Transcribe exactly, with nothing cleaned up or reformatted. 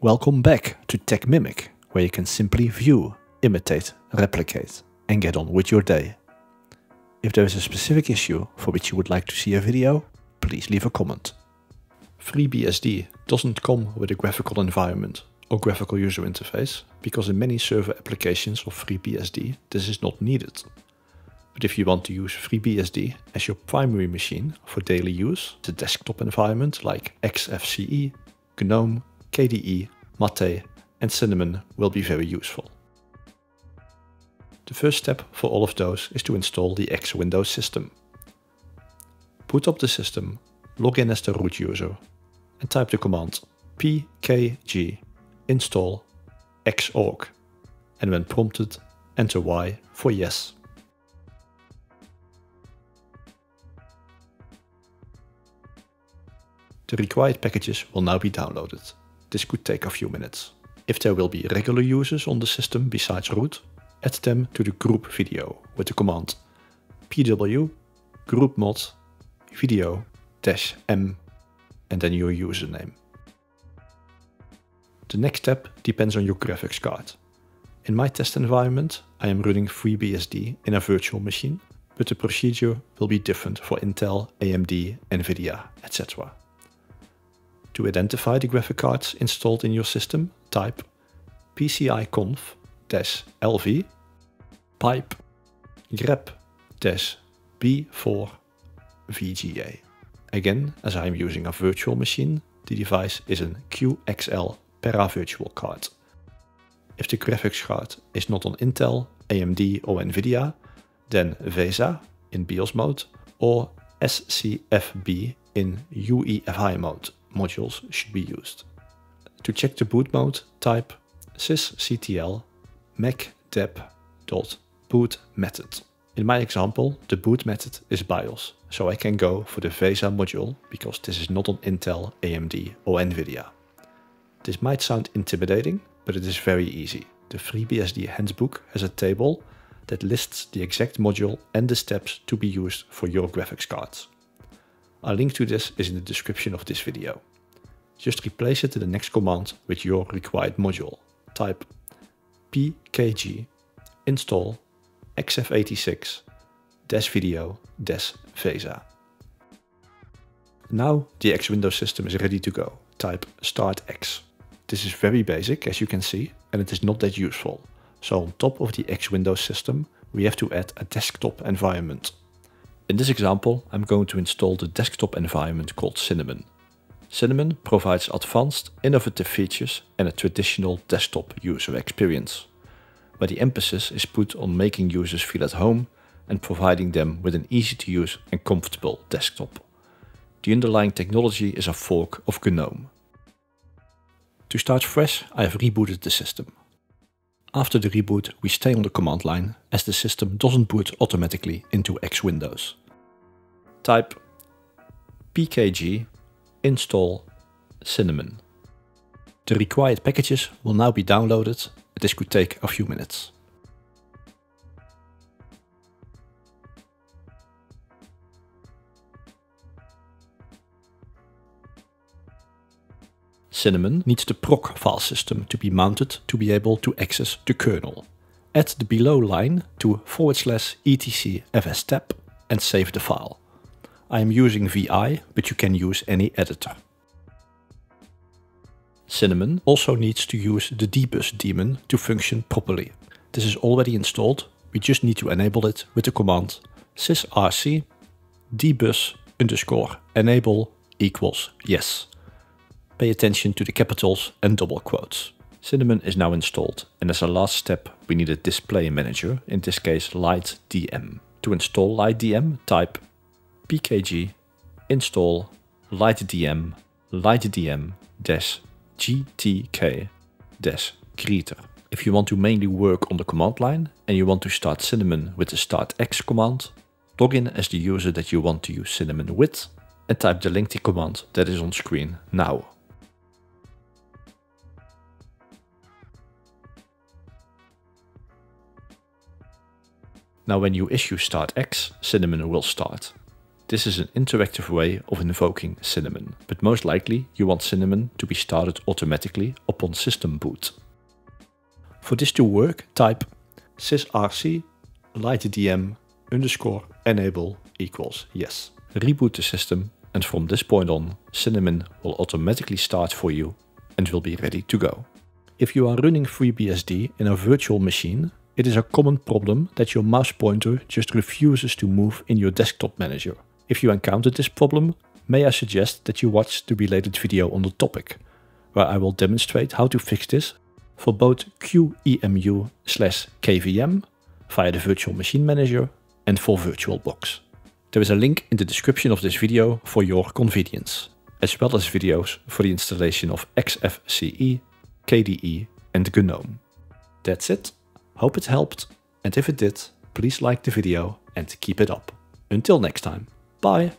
Welcome back to TechMimic, where you can simply view, imitate, replicate and get on with your day. If there is a specific issue for which you would like to see a video, please leave a comment. FreeBSD doesn't come with a graphical environment or graphical user interface, because in many server applications of FreeBSD this is not needed. But if you want to use FreeBSD as your primary machine for daily use, the desktop environment like X F C E, GNOME, K D E, Mate and Cinnamon will be very useful. The first step for all of those is to install the X Window System. Boot up the system, log in as the root user and type the command pkg install xorg, and when prompted enter Y for yes. The required packages will now be downloaded. This could take a few minutes. If there will be regular users on the system besides root, add them to the group video with the command pw groupmod video-m and then your username. The next step depends on your graphics card. In my test environment, I am running FreeBSD in a virtual machine, but the procedure will be different for Intel, A M D, NVIDIA, et cetera. To identify the graphic cards installed in your system, type pciconf-lv pipe grep-b four v g a. Again, as I am using a virtual machine, the device is a Q X L para virtual card. If the graphics card is not on Intel, A M D or NVIDIA, then VESA in BIOS mode or S C F B in U E F I mode. Modules should be used. To check the boot mode, type sysctl macdep.boot method. In my example, the boot method is BIOS, so I can go for the VESA module because this is not on Intel, A M D or NVIDIA. This might sound intimidating, but it is very easy. The FreeBSD handbook has a table that lists the exact module and the steps to be used for your graphics cards. A link to this is in the description of this video. Just replace it in the next command with your required module. Type pkg install x f eighty-six video vesa. Now the X Window System is ready to go. Type start X. This is very basic, as you can see, and it is not that useful. So on top of the X Window System, we have to add a desktop environment. In this example, I'm going to install the desktop environment called Cinnamon. Cinnamon provides advanced, innovative features and a traditional desktop user experience, where the emphasis is put on making users feel at home and providing them with an easy-to-use and comfortable desktop. The underlying technology is a fork of GNOME. To start fresh, I have rebooted the system. After the reboot, we stay on the command line as the system doesn't boot automatically into X Windows. Type pkg install Cinnamon. The required packages will now be downloaded. This could take a few minutes. Cinnamon needs the proc file system to be mounted to be able to access the kernel. Add the below line to forward slash etc fstab and save the file. I am using V I, but you can use any editor. Cinnamon also needs to use the dbus daemon to function properly. This is already installed, we just need to enable it with the command sysrc dbus underscore enable equals yes. Pay attention to the capitals and double quotes. Cinnamon is now installed, and as a last step we need a display manager, in this case LightDM. To install LightDM, type pkg install lightdm lightdm-gtk-creator. If you want to mainly work on the command line and you want to start Cinnamon with the start X command, log in as the user that you want to use Cinnamon with and type the linked command that is on screen now. Now when you issue start X, Cinnamon will start. This is an interactive way of invoking Cinnamon, but most likely you want Cinnamon to be started automatically upon system boot. For this to work, type sysrc lightdm underscore enable equals yes. Reboot the system, and from this point on, Cinnamon will automatically start for you and will be ready to go. If you are running FreeBSD in a virtual machine, it is a common problem that your mouse pointer just refuses to move in your desktop manager. If you encountered this problem, may I suggest that you watch the related video on the topic, where I will demonstrate how to fix this for both QEMU slash KVM via the virtual machine manager and for VirtualBox. There is a link in the description of this video for your convenience, as well as videos for the installation of X F C E, K D E and GNOME. That's it. Hope it helped, and if it did, please like the video and keep it up. Until next time, bye!